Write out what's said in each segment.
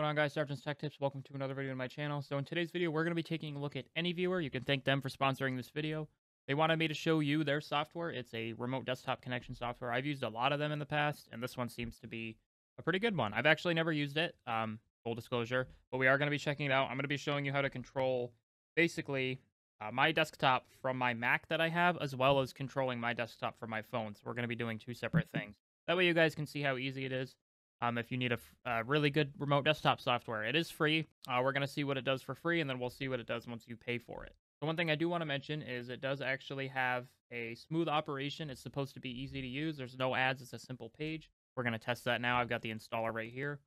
going on, guys? Sergeant's Tech Tips. Welcome to another video on my channel. So in today's video, we're going to be taking a look at AnyViewer. You can thank them for sponsoring this video. They wanted me to show you their software. It's a remote desktop connection software. I've used a lot of them in the past, and this one seems to be a pretty good one. I've actually never used it, full disclosure, but we are going to be checking it out. I'm going to be showing you how to control, basically, my desktop from my Mac that I have, as well as controlling my desktop from my phone. So we're going to be doing two separate things. That way you guys can see how easy it is. If you need a really good remote desktop software, it is free. We're going to see what it does for free, and then we'll see what it does once you pay for it. The one thing I do want to mention is it does actually have a smooth operation. It's supposed to be easy to use. There's no ads. It's a simple page. We're going to test that now. I've got the installer right here.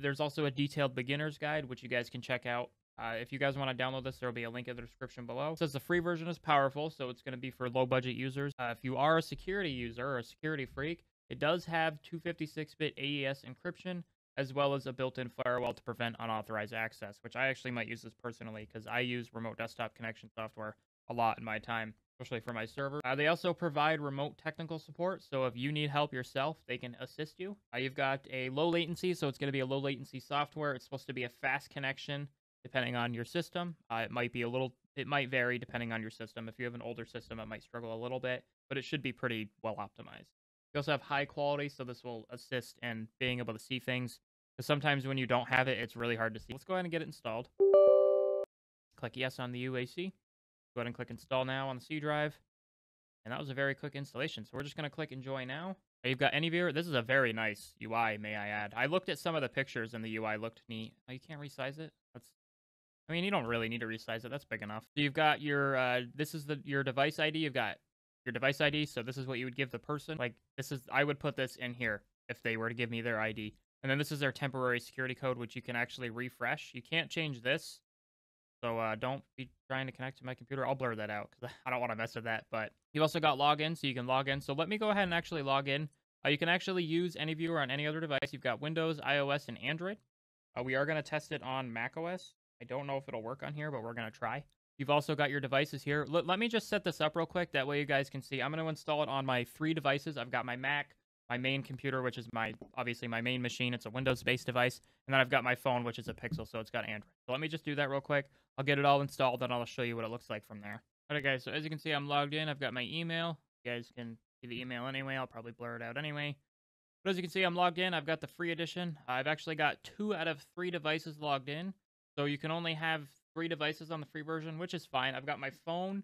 There's also a detailed beginner's guide, which you guys can check out. If you guys want to download this, there will be a link in the description below. It says the free version is powerful, so it's going to be for low-budget users. If you are a security user or a security freak, it does have 256-bit AES encryption, as well as a built-in firewall to prevent unauthorized access, which I actually might use this personally because I use remote desktop connection software a lot in my time, especially for my server. They also provide remote technical support, so if you need help yourself, they can assist you. You've got a low latency, so it's going to be a low-latency software. It's supposed to be a fast connection. Depending on your system, it might vary depending on your system. If you have an older system, it might struggle a little bit, but it should be pretty well optimized. You also have high quality, so this will assist in being able to see things, because sometimes when you don't have it, it's really hard to see. Let's go ahead and get it installed. Click yes on the UAC. Go ahead and click install now on the C drive. And that was a very quick installation, so we're just going to click enjoy now. You've got AnyViewer. This is a very nice UI, may I add. I looked at some of the pictures, and the UI looked neat. Oh, you can't resize it? I mean, you don't really need to resize it. That's big enough. So you've got your, this is your device ID. You've got your device ID. So this is what you would give the person. Like I would put this in here if they were to give me their ID. And then this is their temporary security code, which you can actually refresh. You can't change this. So don't be trying to connect to my computer. I'll blur that out because I don't want to mess with that. But you've also got login, so you can log in. So let me go ahead and actually log in. You can actually use AnyViewer on any other device. You've got Windows, iOS, and Android. We are going to test it on macOS. I don't know if it'll work on here, but we're going to try. You've also got your devices here. Let me just set this up real quick. That way you guys can see. I'm going to install it on my three devices. I've got my Mac, my main computer, which is obviously my main machine. It's a Windows-based device. And then I've got my phone, which is a Pixel, so it's got Android. So let me just do that real quick. I'll get it all installed, and I'll show you what it looks like from there. All right, guys, so as you can see, I'm logged in. I've got my email. You guys can see the email anyway. I'll probably blur it out anyway. But as you can see, I'm logged in. I've got the free edition. I've actually got 2 out of 3 devices logged in. So you can only have 3 devices on the free version, which is fine. I've got my phone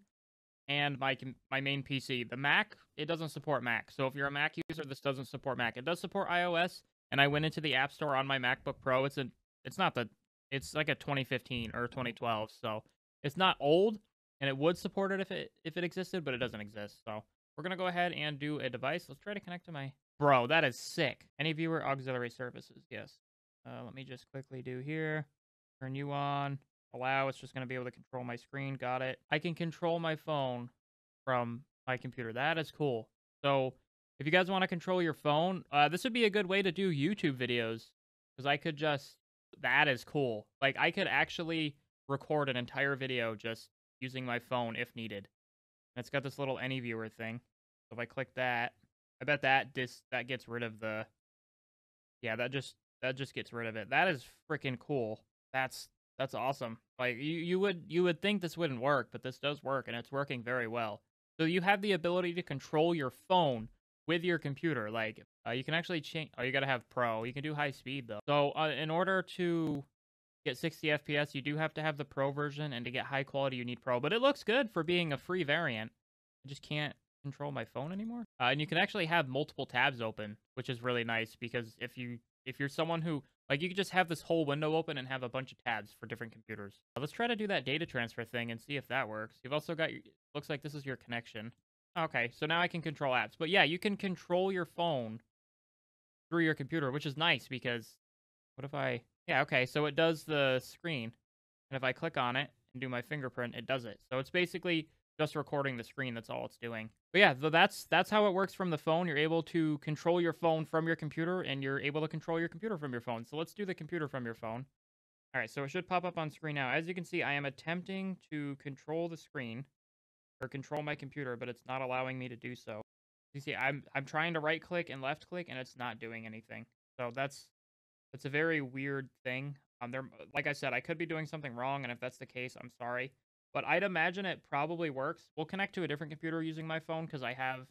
and my main PC. The Mac, it doesn't support Mac. So if you're a Mac user, this doesn't support Mac. It does support iOS, and I went into the App Store on my MacBook Pro. It's like a 2015 or 2012, so it's not old, and it would support it if it existed, but it doesn't exist. So we're going to go ahead and do a device. Let's try to connect to my... Bro, that is sick. AnyViewer auxiliary services, yes. Let me just quickly do here. Turn you on. Allow. It's just going to be able to control my screen. Got it. I can control my phone from my computer. That is cool. So if you guys want to control your phone, this would be a good way to do YouTube videos, because I could just... That is cool. Like, I could actually record an entire video just using my phone if needed. And it's got this little AnyViewer thing. So if I click that, I bet that gets rid of the... Yeah, that just gets rid of it. That is freaking cool. That's awesome. Like you would think this wouldn't work, but this does work, and it's working very well. So you have the ability to control your phone with your computer. Like you can actually change. Oh, you gotta have Pro. You can do high speed though. So in order to get 60 FPS, you do have to have the Pro version, and to get high quality, you need Pro. But it looks good for being a free variant. I just can't control my phone anymore. And you can actually have multiple tabs open, which is really nice, because if you're someone who... Like, you could just have this whole window open and have a bunch of tabs for different computers. Let's try to do that data transfer thing and see if that works. You've also got... Looks like this is your connection. Okay, so now I can control apps. But yeah, you can control your phone through your computer, which is nice, because... What if I... Yeah, okay, so it does the screen. And if I click on it and do my fingerprint, it does it. So it's basically just recording the screen. That's all it's doing. But yeah, that's how it works from the phone. You're able to control your phone from your computer, and you're able to control your computer from your phone. So let's do the computer from your phone. All right, so it should pop up on screen now. As you can see, I am attempting to control the screen or control my computer, but it's not allowing me to do so. You see, I'm trying to right click and left click, and it's not doing anything. So that's It's a very weird thing. Like I said, I could be doing something wrong, and if that's the case, I'm sorry. But I'd imagine it probably works. We'll connect to a different computer using my phone because I have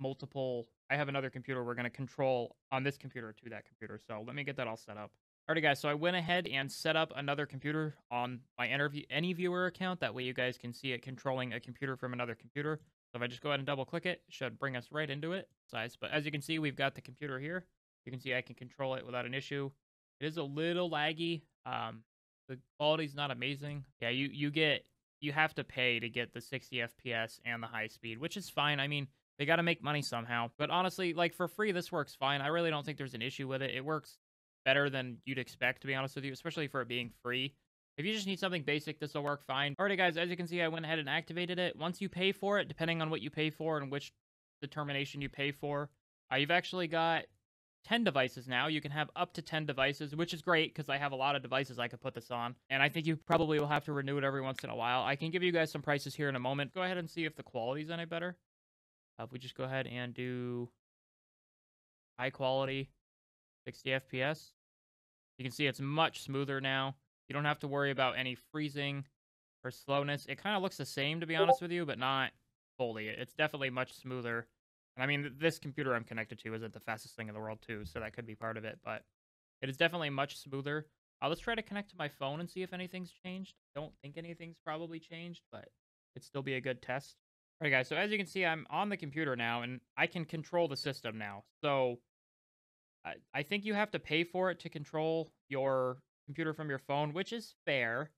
multiple... I have another computer we're going to control on this computer to that computer. So let me get that all set up. Alrighty, guys. So I went ahead and set up another computer on my AnyViewer account. That way you guys can see it controlling a computer from another computer. So if I just go ahead and double-click it, it should bring us right into it. But as you can see, we've got the computer here. You can see I can control it without an issue. It is a little laggy. The quality's not amazing. Yeah, you have to pay to get the 60 FPS and the high speed, which is fine. I mean, they got to make money somehow. But honestly, like for free, this works fine. I really don't think there's an issue with it. It works better than you'd expect, to be honest with you, especially for it being free. If you just need something basic, this will work fine. Alrighty, guys, as you can see, I went ahead and activated it. Once you pay for it, depending on what you pay for and which determination you pay for, you've actually got 10 devices now. You can have up to 10 devices, which is great because I have a lot of devices I could put this on. And I think you probably will have to renew it every once in a while. I can give you guys some prices here in a moment. Go ahead and see if the quality's any better. If we just go ahead and do high quality, 60 FPS. You can see it's much smoother now. You don't have to worry about any freezing or slowness. It kind of looks the same, to be honest with you, but not fully. It's definitely much smoother. And I mean, this computer I'm connected to isn't the fastest thing in the world, too, so that could be part of it, but it is definitely much smoother. Let's try to connect to my phone and see if anything's changed. I don't think anything's probably changed, but it'd still be a good test. All right, guys, so as you can see, I'm on the computer now, and I can control the system now. So I think you have to pay for it to control your computer from your phone, which is fair.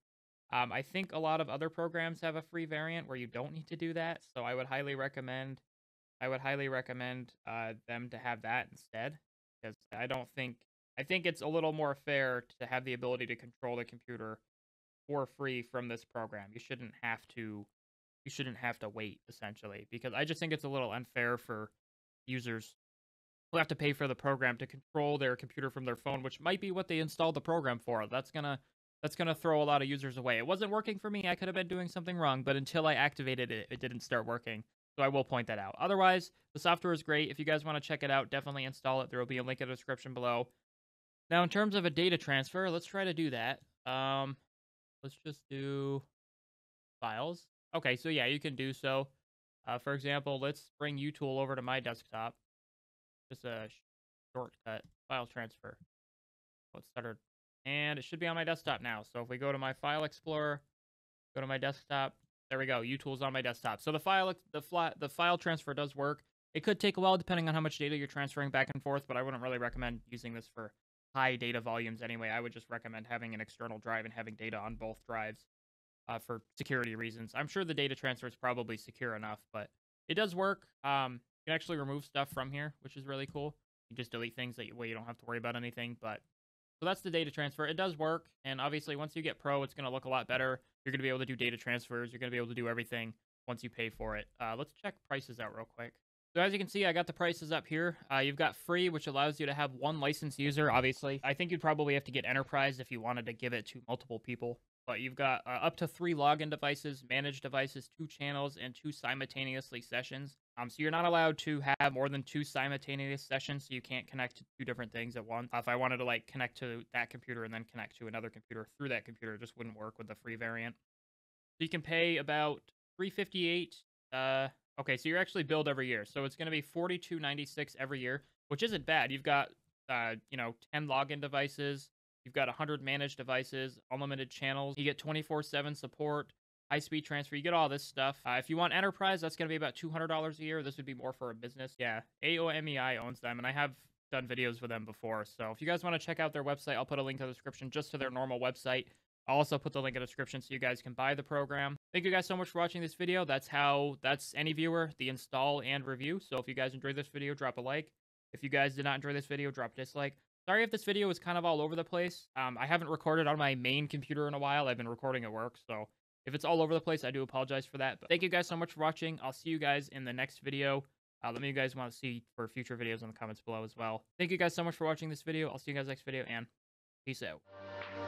I think a lot of other programs have a free variant where you don't need to do that, so I would highly recommend... them to have that instead, because I think it's a little more fair to have the ability to control the computer for free from this program. You shouldn't have to wait, essentially, because I just think it's a little unfair for users who have to pay for the program to control their computer from their phone, which might be what they installed the program for. That's gonna throw a lot of users away. It wasn't working for me. I could have been doing something wrong, but until I activated it, it didn't start working. So I will point that out. Otherwise, the software is great. If you guys want to check it out, definitely install it. There will be a link in the description below. Now, in terms of a data transfer, let's try to do that. Let's just do files. Okay, so yeah, you can do so. For example, let's bring uTool over to my desktop. Just a shortcut, file transfer. Let's start. And it should be on my desktop now. So if we go to my File Explorer, go to my desktop. There we go. uTools on my desktop. So the file transfer does work. It could take a while depending on how much data you're transferring back and forth, but I wouldn't really recommend using this for high data volumes anyway. I would just recommend having an external drive and having data on both drives for security reasons. I'm sure the data transfer is probably secure enough, but it does work. You can actually remove stuff from here, which is really cool. You just delete things that way you don't have to worry about anything, but... So that's the data transfer. It does work, and obviously once you get Pro, it's going to look a lot better. You're going to be able to do data transfers. You're going to be able to do everything once you pay for it. Let's check prices out real quick. So as you can see, I got the prices up here. You've got free, which allows you to have one licensed user, obviously. I think you'd probably have to get enterprise if you wanted to give it to multiple people. But you've got up to 3 login devices, managed devices, 2 channels, and 2 simultaneously sessions. So you're not allowed to have more than 2 simultaneous sessions, so you can't connect to 2 different things at once. If I wanted to like connect to that computer and then connect to another computer through that computer, it just wouldn't work with the free variant. So you can pay about $358. Okay, so you're actually billed every year, so it's going to be $42.96 every year, which isn't bad. You've got 10 login devices. You've got 100 managed devices, unlimited channels. You get 24/7 support, high-speed transfer. You get all this stuff. If you want enterprise, that's going to be about $200 a year. This would be more for a business. Yeah, AOMEI owns them, and I have done videos with them before. So if you guys want to check out their website, I'll put a link in the description just to their normal website. I'll also put the link in the description so you guys can buy the program. Thank you guys so much for watching this video. That's AnyViewer, the install and review. So if you guys enjoyed this video, drop a like. If you guys did not enjoy this video, drop a dislike. Sorry if this video was kind of all over the place. I haven't recorded on my main computer in a while. I've been recording at work, so if it's all over the place, I do apologize for that. But thank you guys so much for watching. I'll see you guys in the next video. Let me know you guys want to see for future videos in the comments below as well. Thank you guys so much for watching this video. I'll see you guys next video, and peace out.